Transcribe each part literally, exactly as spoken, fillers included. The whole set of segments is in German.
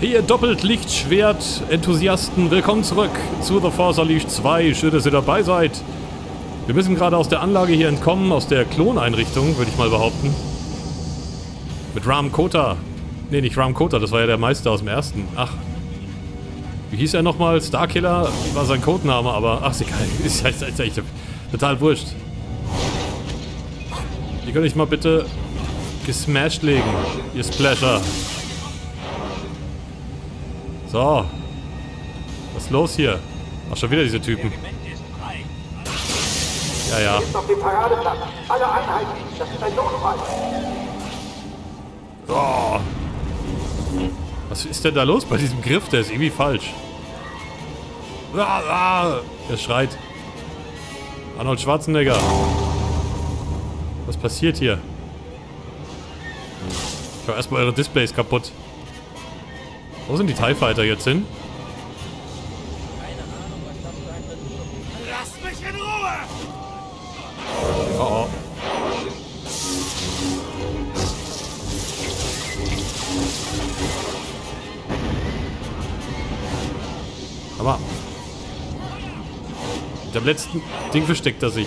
Hier doppelt Lichtschwert-Enthusiasten, willkommen zurück zu The Force Unleashed zwei. Schön, dass ihr dabei seid. Wir müssen gerade aus der Anlage hier entkommen, aus der Kloneinrichtung, würde ich mal behaupten. Mit Ram Kota. Ne, nicht Ram Kota, das war ja der Meister aus dem ersten. Ach. Wie hieß er nochmal? Starkiller war sein Codename, aber ach, ist egal. Ist echt total wurscht. Ihr könnt euch mal bitte gesmashed legen, ihr Splasher. So. Was ist los hier? Ach, schon wieder diese Typen. Ja, ja. Oh. Was ist denn da los bei diesem Griff? Der ist irgendwie falsch. Er schreit. Arnold Schwarzenegger. Was passiert hier? Ich hau erstmal eure Displays kaputt. Wo sind die TIE-Fighter jetzt hin? Keine Ahnung, was das sein wird. Lass mich in Ruhe! Oh, oh. Aber mit dem letzten Ding versteckt er sich.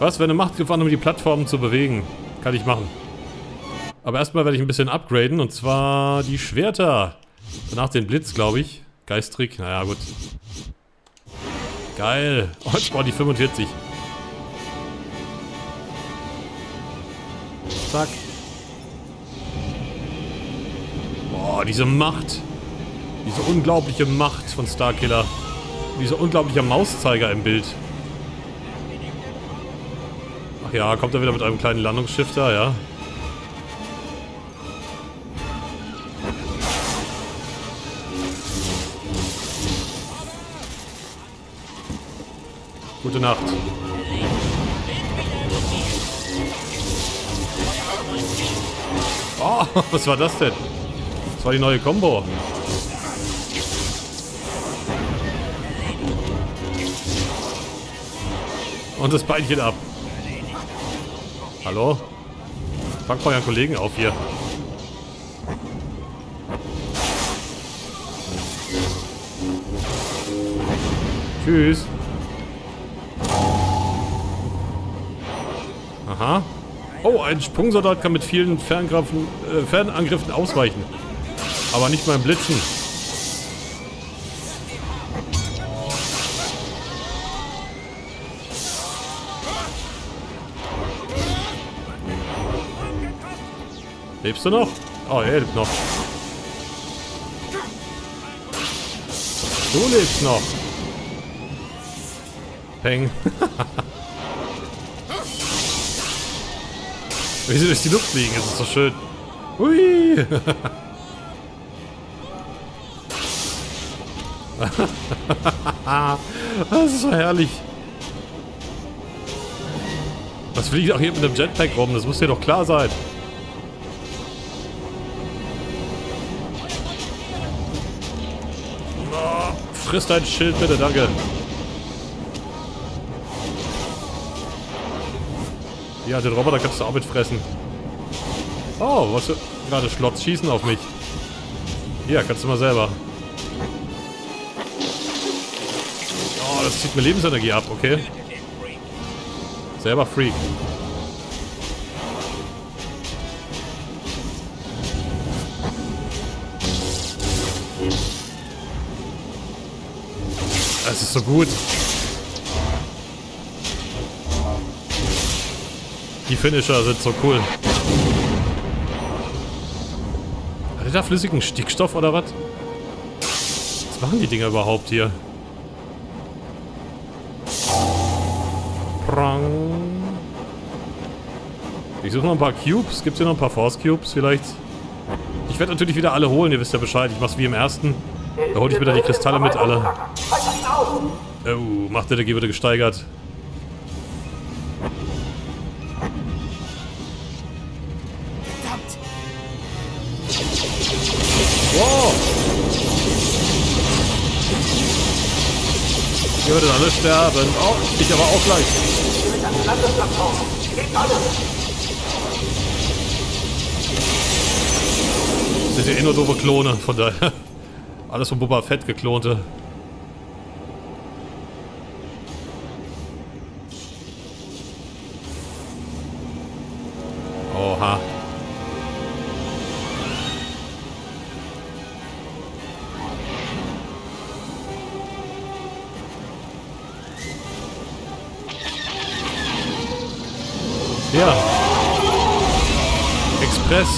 Was, wenn eine Machtgriff an, um die Plattformen zu bewegen? Kann ich machen. Aber erstmal werde ich ein bisschen upgraden, und zwar die Schwerter. Danach den Blitz, glaube ich. Geisttrick, naja, gut. Geil. Oh, jetzt brauche ich die fünfundvierzig. Zack. Boah, diese Macht. Diese unglaubliche Macht von Starkiller. Dieser unglaubliche Mauszeiger im Bild. Ja, kommt er wieder mit einem kleinen Landungsschiff da, ja. Gute Nacht. Oh, was war das denn? Das war die neue Combo. Und das Beinchen ab. Hallo? Fangt mal euren Kollegen auf hier. Tschüss. Aha. Oh, ein Sprungsoldat kann mit vielen Fernangriffen, äh, Fernangriffen ausweichen. Aber nicht beim Blitzen. Lebst du noch? Oh, er lebt noch. Du lebst noch. Peng. Wie sie durch die Luft fliegen, ist es so schön. Hui. Das ist so herrlich. Was fliegt auch hier mit dem Jetpack rum? Das muss dir doch klar sein. Friss dein Schild bitte, danke. Ja, den Roboter kannst du auch mitfressen. Oh, was für gerade Schlotz schießen auf mich. Ja, kannst du mal selber. Oh, das zieht mir Lebensenergie ab, okay. Selber Freak. Das ist so gut. Die Finisher sind so cool. Hat er da flüssigen Stickstoff oder was? Was machen die Dinger überhaupt hier? Prang. Ich suche noch ein paar Cubes. Gibt es hier noch ein paar Force Cubes vielleicht? Ich werde natürlich wieder alle holen, ihr wisst ja Bescheid. Ich mach's wie im ersten. Da hole ich wieder die Kristalle mit, alle. Oh, Machtenergie wurde gesteigert. Wow! Ihr würdet alle sterben. Oh, ich aber auch gleich. Das sind ja eh nur doofe Klone, von daher. Alles von Boba Fett geklonte. Oha. Ja. Express.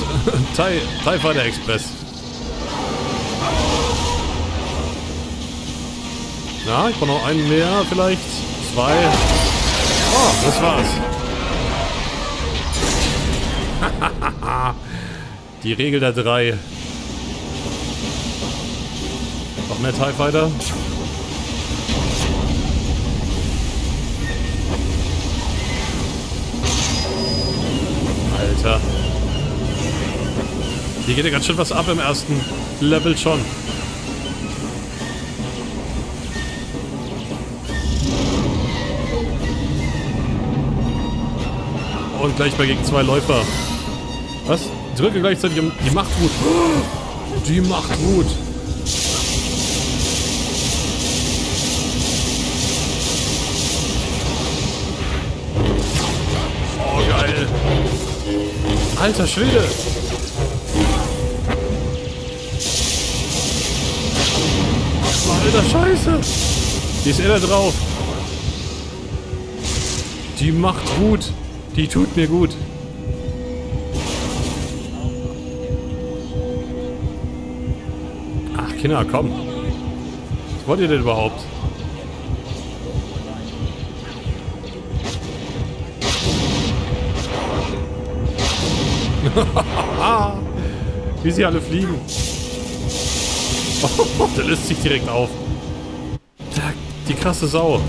TIE-Fighter Express. Na, ich brauche noch einen mehr, vielleicht. Zwei. Oh, das war's. Die Regel der drei. Noch mehr TIE-Fighter. Alter. Hier geht ja ganz schön was ab im ersten Level schon. Und gleich mal gegen zwei Läufer. Was? Drücke gleichzeitig um die Machtwut. Die Machtwut. Oh, geil. Alter Schwede. Alter Scheiße. Die ist eher drauf. Die Machtwut. Die tut mir gut. Ach, Kinder, komm. Was wollt ihr denn überhaupt? Wie sie alle fliegen. Der löst sich direkt auf. Die krasse Sau.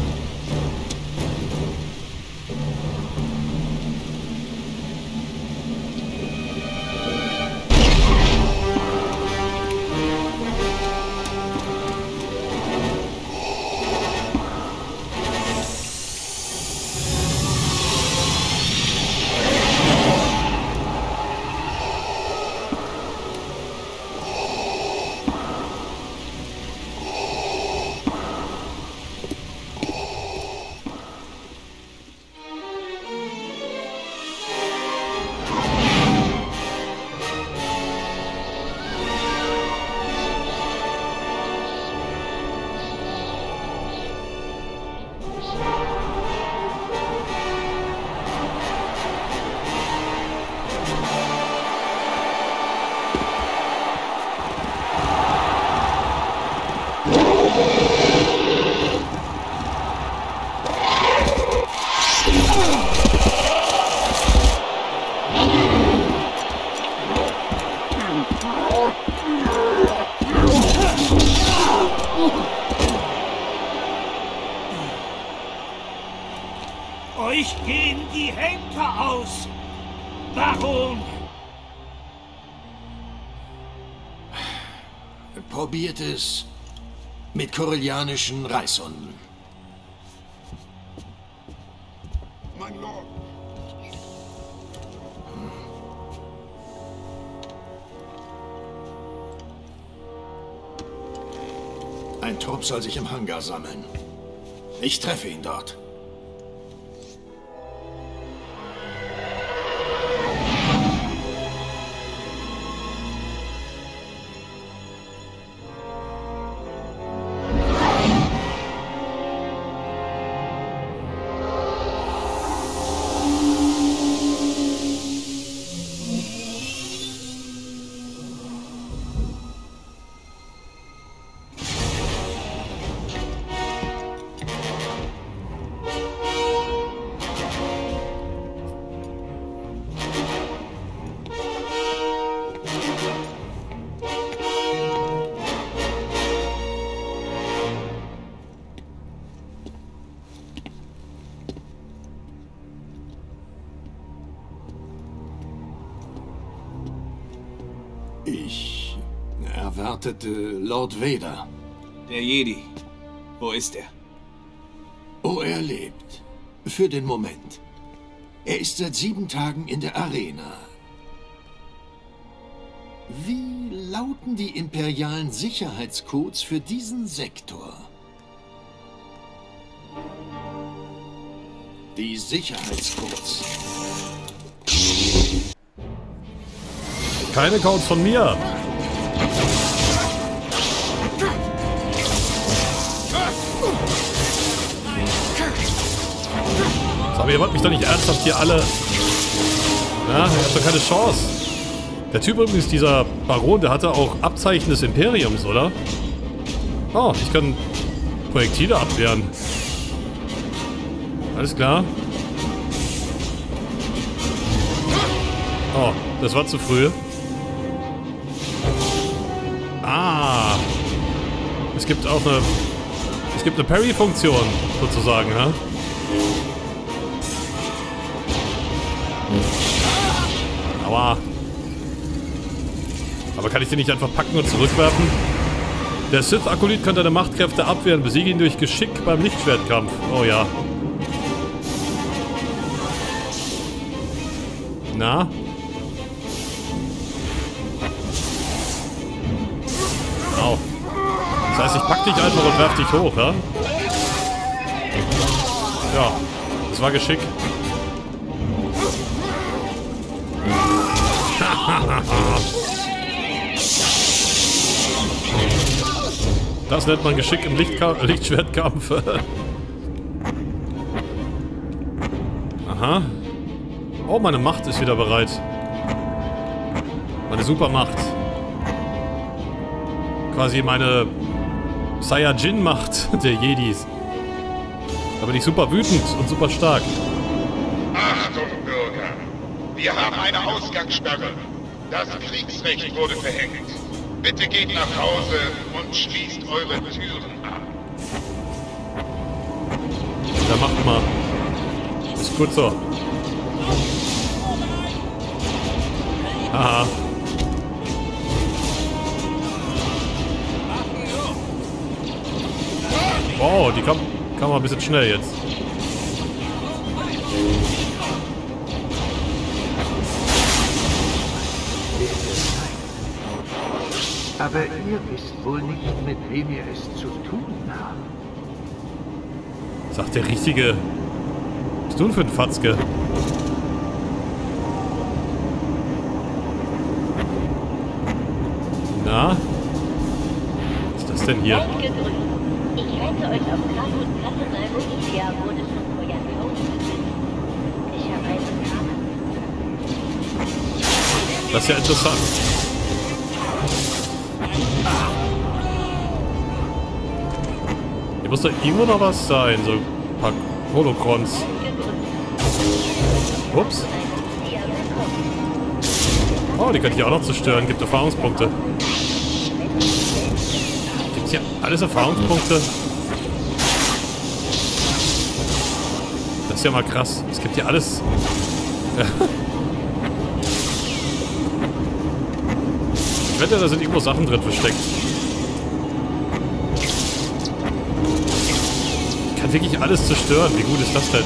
Euch gehen die Henker aus, Baron! Probiert es mit korellianischen Reishunden. Mein Lord! Ein Trupp soll sich im Hangar sammeln. Ich treffe ihn dort. Ich erwartete Lord Vader. Der Jedi. Wo ist er? Oh, er lebt. Für den Moment. Er ist seit sieben Tagen in der Arena. Wie lauten die imperialen Sicherheitscodes für diesen Sektor? Die Sicherheitscodes. Keine Codes von mir! Aber ihr wollt mich doch nicht ernsthaft hier alle... Na, ihr habt doch keine Chance. Der Typ übrigens, dieser Baron, der hatte auch Abzeichen des Imperiums, oder? Oh, ich kann Projektile abwehren. Alles klar. Oh, das war zu früh. Ah. Es gibt auch eine... Es gibt eine Parry-Funktion, sozusagen, ja? Aua. Aber kann ich den nicht einfach packen und zurückwerfen? Der Sith-Akkolit kann deine Machtkräfte abwehren. Besiege ihn durch Geschick beim Lichtschwertkampf. Oh ja. Na? Au. Das heißt, ich pack dich einfach und werf dich hoch, ja? Ja. Das war Geschick. Das nennt man Geschick im Lichtka Lichtschwertkampf. Aha. Oh, meine Macht ist wieder bereit. Meine Supermacht. Quasi meine Saiyajin-Macht der Jedis. Da bin ich super wütend und super stark. Achtung, Bürger. Wir haben eine Ausgangssperre. Das Kriegsrecht wurde verhängt. Bitte geht nach Hause und schließt eure Türen ab. Da macht mal. Ist gut so. Aha. Wow, die kam, kam mal ein bisschen schnell jetzt. Aber ihr wisst wohl nicht, mit wem ihr es zu tun habt. Sagt der Richtige. Was bist du denn für ein Fatzke? Na? Was ist das denn hier? Ich rette euch auf Kraft und Platte, weil Bolivia wurde schon vor Jahrzehnten besitzt. Ich habe einen Namen. Das ist ja interessant. Hier muss doch irgendwo noch was sein, so ein paar Holokrons. Ups. Oh, die könnte ich auch noch zerstören, gibt Erfahrungspunkte. Gibt's hier alles Erfahrungspunkte? Das ist ja mal krass, es gibt hier alles. Ich wette, da sind irgendwo Sachen drin versteckt. Ich kann wirklich alles zerstören. Wie gut ist das denn?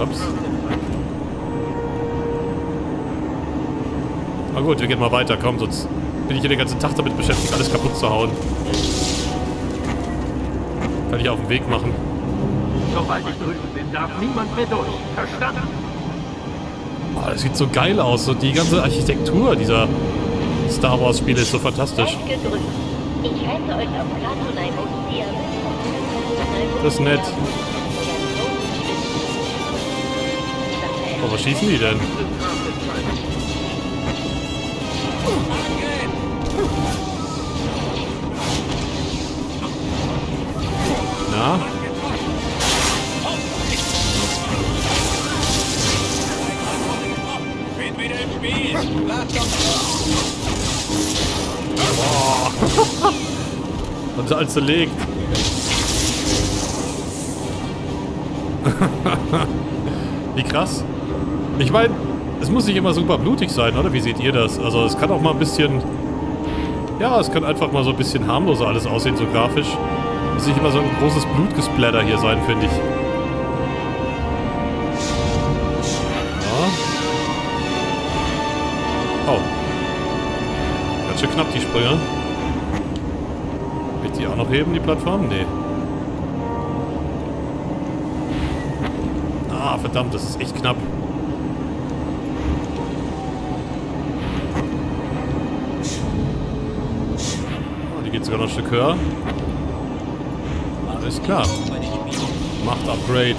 Ups. Na gut, wir gehen mal weiter. Komm, sonst bin ich hier den ganzen Tag damit beschäftigt, alles kaputt zu hauen. Kann ich auf den Weg machen. Sobald ich drüben bin, darf niemand mehr durch. Verstanden? Oh, das sieht so geil aus. So die ganze Architektur dieser Star Wars Spiele ist so fantastisch. Das ist nett. Oh, was schießen die denn? Na? Oh. Und alles zerlegt. Wie krass. Ich meine, es muss nicht immer super blutig sein, oder? Wie seht ihr das? Also es kann auch mal ein bisschen Ja, es kann einfach mal so ein bisschen harmloser alles aussehen, so grafisch. Muss nicht immer so ein großes Blutgesplatter hier sein, finde ich. Ja. Oh. Ganz schön knapp, die Sprünge. Will ich die auch noch heben, die Plattform? Nee. Ah, verdammt, das ist echt knapp. Oh, die geht sogar noch ein Stück höher. Alles klar. Macht Upgrade.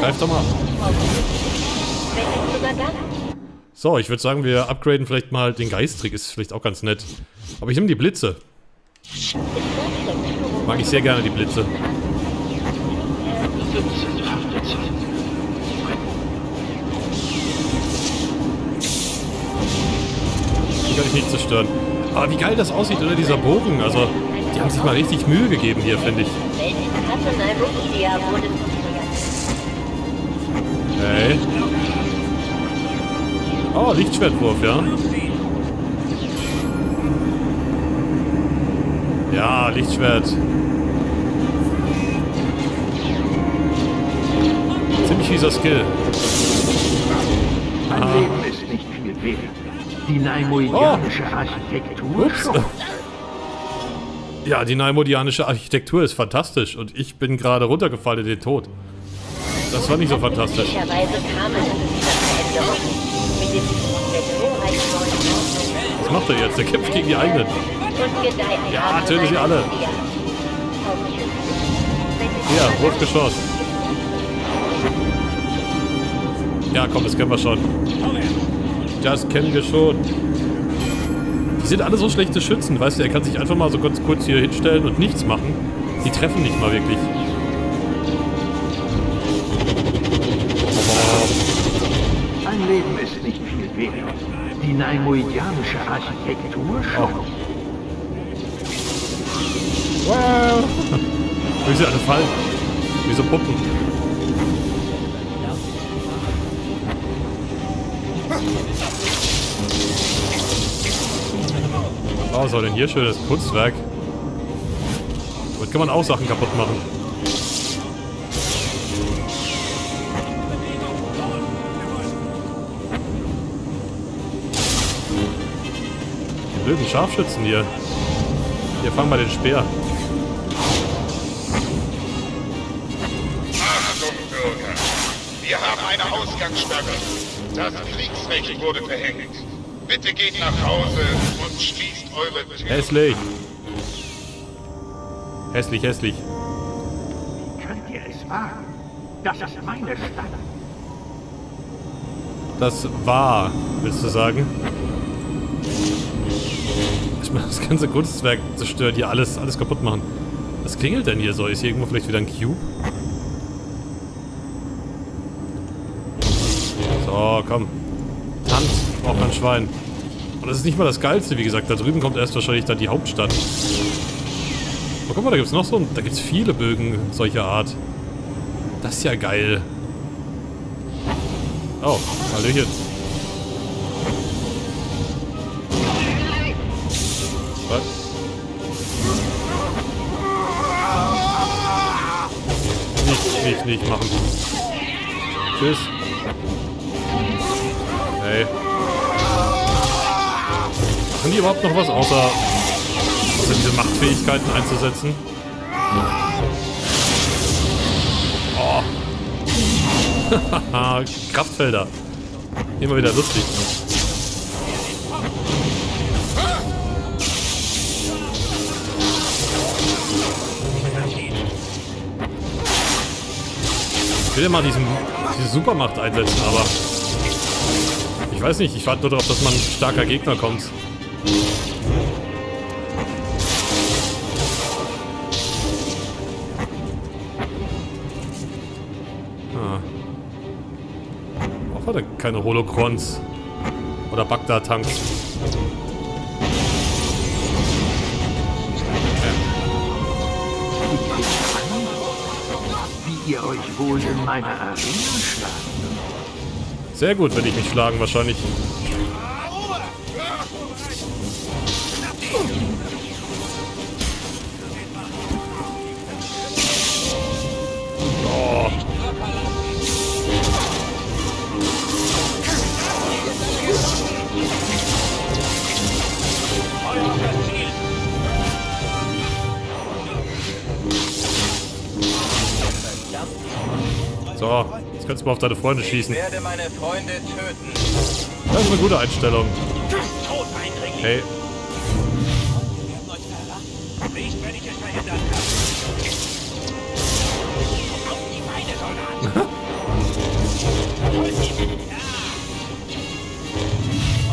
Greif doch mal. So, ich würde sagen, wir upgraden vielleicht mal den Geisttrick. Ist vielleicht auch ganz nett. Aber ich nehme die Blitze. Mag ich sehr gerne, die Blitze. Die kann ich nicht zerstören. Aber wie geil das aussieht, oder? Dieser Bogen. Also, die haben sich mal richtig Mühe gegeben hier, finde ich. Okay. Oh, Lichtschwertwurf, ja. Ja, Lichtschwert. Ziemlich fieser Skill. Mein ah. Leben ist nicht viel wert. Die neimoidianische oh. Architektur. Ups. Ja, die neimoidianische Architektur ist fantastisch und ich bin gerade runtergefallen in den Tod. Das war nicht so fantastisch. Was macht er jetzt? Der kämpft gegen die eigenen. Ja, töte sie alle. Ja, Wurfgeschoss. Ja, komm, das kennen wir schon. Das kennen wir schon. Die sind alle so schlechte Schützen, weißt du, er kann sich einfach mal so ganz kurz hier hinstellen und nichts machen. Die treffen nicht mal wirklich. Mein Leben ist nicht viel wert. Die neimoidianische Architektur schaut. Oh. Wow! Wie sie alle fallen. Wie so Puppen. Was soll denn hier schönes Kunstwerk? Damit kann man auch Sachen kaputt machen. Die blöden Scharfschützen hier. Hier, fangen wir den Speer. Achtung, Bürger! Wir haben eine Ausgangssperre. Das Kriegsrecht wurde verhängt. Bitte geht nach Hause und schließt eure Tür. Hässlich. Hässlich, hässlich. Könnt ihr es wagen? Das ist meine Stadt. Das war, willst du sagen? Ich meine, das ganze Kunstwerk zerstört hier alles, alles kaputt machen. Was klingelt denn hier so? Ist hier irgendwo vielleicht wieder ein Cube? So, komm. Hand. Auch ein Schwein. Und das ist nicht mal das Geilste, wie gesagt. Da drüben kommt erst wahrscheinlich dann die Hauptstadt. Oh, guck mal, da gibt's noch so ein... Da gibt's viele Bögen solcher Art. Das ist ja geil. Oh, Hallöchen. Was? Nicht, nicht, nicht machen. Tschüss. Hey. Machen die überhaupt noch was, außer diese Machtfähigkeiten einzusetzen? Oh. Kraftfelder. Immer wieder lustig. Ich will ja mal diesen, diese Supermacht einsetzen, aber ich weiß nicht, ich warte nur darauf, dass man ein starker Gegner kommt. Oder keine Holokrons. Oder Bacta-Tanks. Okay. Wie ihr euch wohl in meiner Arena schlagen? Sehr gut, wenn ich mich schlagen, wahrscheinlich. Oh. So, jetzt kannst du mal auf deine Freunde schießen. Ich werde meine Freunde töten. Das ist eine gute Einstellung. Hey.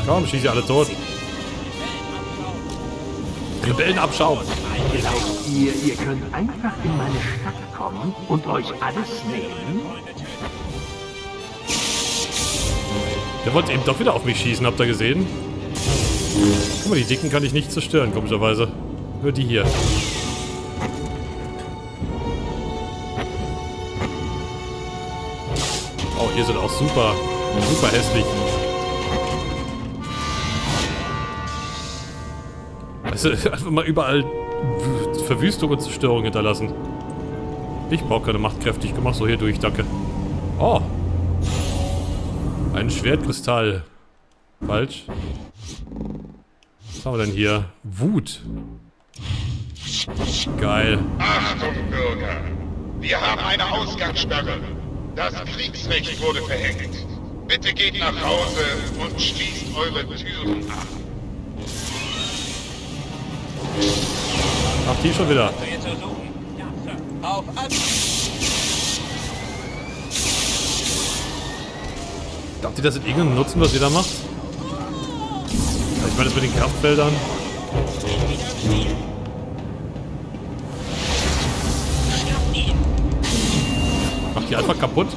Komm, schieß sie alle tot. Rebellen abschauen. Glaubt ihr, ihr könnt einfach in meine Stadt kommen und euch alles nehmen? Der wollte eben doch wieder auf mich schießen, habt ihr gesehen? Guck mal, die Dicken kann ich nicht zerstören, komischerweise. Nur die hier. Oh, hier sind auch super, super hässlich. Also einfach mal überall Verwüstung und Zerstörung hinterlassen. Ich brauche keine machtkräftig gemacht, so hier durch, danke. Oh! Ein Schwertkristall. Falsch. Was haben wir denn hier? Wut. Geil. Achtung, Bürger! Wir haben eine Ausgangssperre. Das Kriegsrecht wurde verhängt. Bitte geht nach Hause und schließt eure Türen ab. Ach, die schon wieder. Auf Dacht ihr, das hat irgendeinen Nutzen, was ihr da macht? Ich meine, das mit den Kraftfeldern. Macht die einfach kaputt?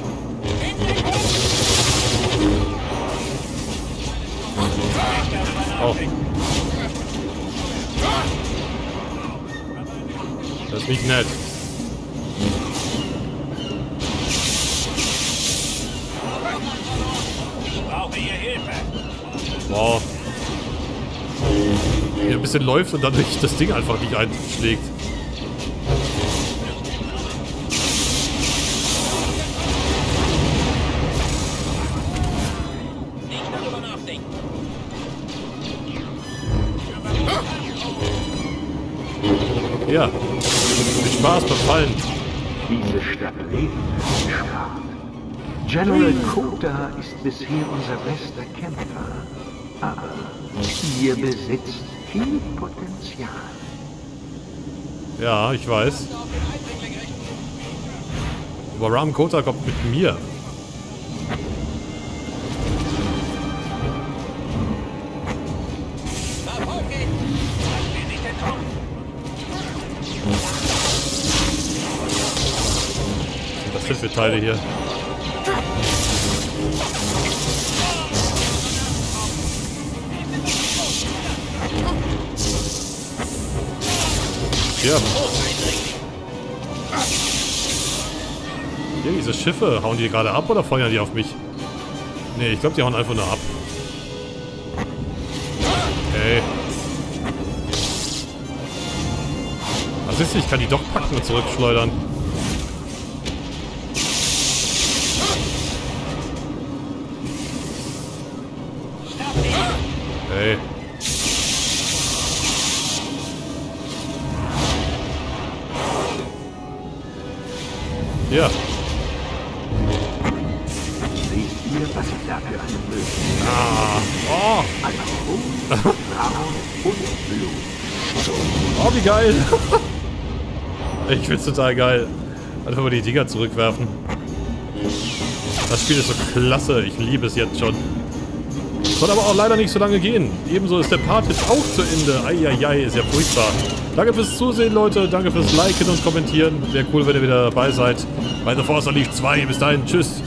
Oh. Das ist nicht nett. Ich brauche hier Hilfe. Wow. Hier ein bisschen läuft und dadurch das Ding einfach nicht einschlägt. Ja. Viel Spaß beim Fallen. Diese Stadt lebt im Schlaf. General Kota ist bisher unser bester Kämpfer. Aber ihr besitzt viel Potenzial. Ja, ich weiß. Aber Ram Kota kommt mit mir. Was sind für Teile hier? Ja. Hier, diese Schiffe, hauen die gerade ab oder feuern die auf mich? Ne, ich glaube, die hauen einfach nur ab. Okay. Was ist das? Ich kann die doch packen und zurückschleudern. Hey. Ja. Seht ihr, was ich da für eine Möglichkeit habe? Ah. Oh. Alkohol, Braun und Blut. Oh, wie geil. Ich find's total geil. Einfach mal die Dinger zurückwerfen. Das Spiel ist so klasse. Ich liebe es jetzt schon. Soll aber auch leider nicht so lange gehen. Ebenso ist der Part jetzt auch zu Ende. Eieiei, ist ja furchtbar. Danke fürs Zusehen, Leute. Danke fürs Liken und Kommentieren. Wäre cool, wenn ihr wieder dabei seid. Bei The Force Unleashed zwei. Bis dahin. Tschüss.